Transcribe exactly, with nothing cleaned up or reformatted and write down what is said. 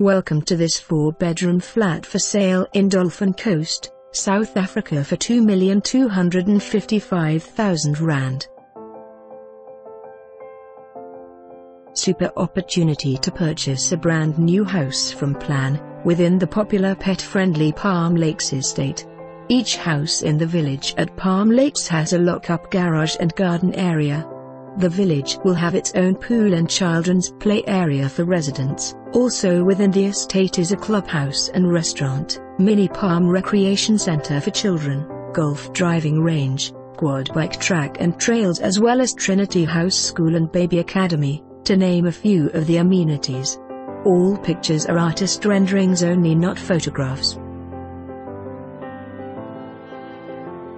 Welcome to this four-bedroom flat for sale in Dolphin Coast, South Africa for two million two hundred fifty-five thousand rand. Super opportunity to purchase a brand new house from plan, within the popular pet-friendly Palm Lakes estate. Each house in the village at Palm Lakes has a lock-up garage and garden area. The village will have its own pool and children's play area for residents. Also within the estate is a clubhouse and restaurant, mini palm recreation center for children, golf driving range, quad bike track and trails, as well as Trinity House School and Baby Academy, to name a few of the amenities. All pictures are artist renderings only, not photographs.